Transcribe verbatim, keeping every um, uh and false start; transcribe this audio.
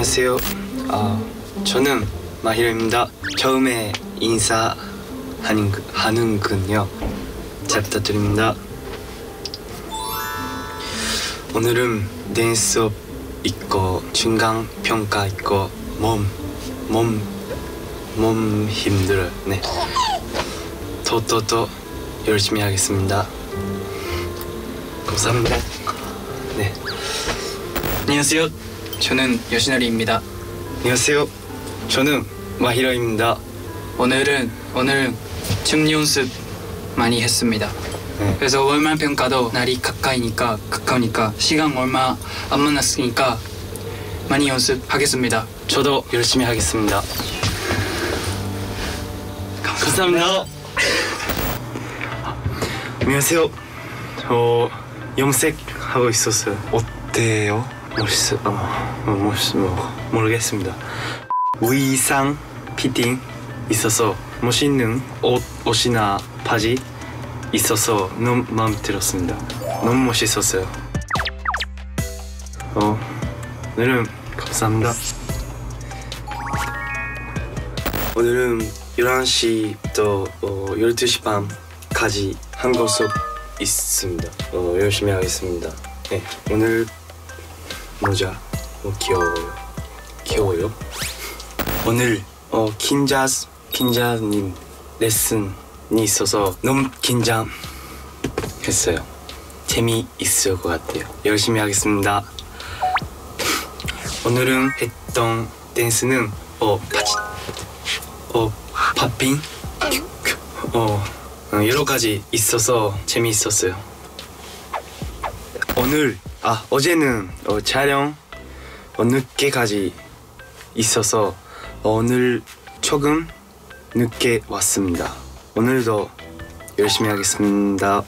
안녕하세요. 아, 저는 마히로입니다. 처음에 인사하는군요. 잘 부탁드립니다. 오늘은 댄스 수업 있고 중간 평가 있고 몸, 몸, 몸 힘들어요. 네. 더, 더, 더 열심히 하겠습니다. 감사합니다. 네. 안녕하세요. 저는 요시나리입니다. 안녕하세요. 저는 마히로입니다. 오늘은 오늘 춤 연습 많이 했습니다. 네. 그래서 월말 평가도 날이 가까이니까 가까우니까 시간 얼마 안 만났으니까 많이 연습하겠습니다. 저도 열심히 하겠습니다. 감사합니다. 감사합니다. 안녕하세요. 저 염색하고 있었어요. 어때요? 멋있어. 어, 멋있어. 모르겠습니다. 의상 피팅 있어서 멋있는 옷, 옷이나 바지 있어서 너무 마음에 들었습니다. 너무 멋있었어요. 어, 오늘은 감사합니다. 오늘은 열한 시부터 어, 열두 시 반까지 한국 수업 있습니다. 어, 열심히 하겠습니다. 네, 오늘 모자 어, 귀여워요. 귀여워요? 오늘 어, 긴자스, 긴자님 레슨이 있어서 너무 긴장했어요. 재미있을 것 같아요. 열심히 하겠습니다. 오늘은 했던 댄스는 어, 파치, 어, 팝핑? 어. 여러 가지 있어서 재미있었어요. 오늘, 아, 어제는 어, 촬영 어, 늦게까지 있어서 어, 오늘 조금 늦게 왔습니다. 오늘도 열심히 하겠습니다.